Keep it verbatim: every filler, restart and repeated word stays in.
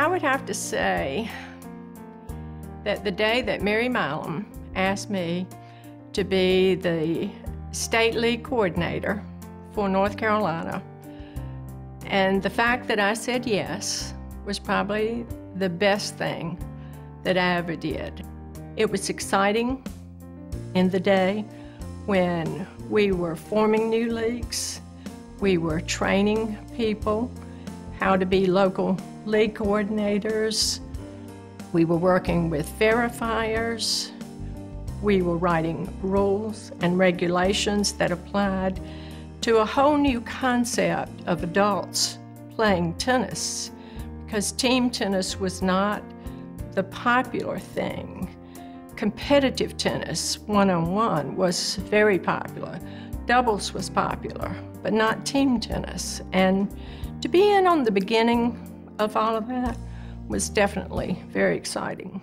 I would have to say that the day that Mary Milam asked me to be the state league coordinator for North Carolina, and the fact that I said yes was probably the best thing that I ever did. It was exciting in the day when we were forming new leagues, we were training people how to be local league coordinators, we were working with verifiers, we were writing rules and regulations that applied to a whole new concept of adults playing tennis, because team tennis was not the popular thing. Competitive tennis, one-on-one, was very popular. Doubles was popular, but not team tennis. And to be in on the beginning of all of that was definitely very exciting.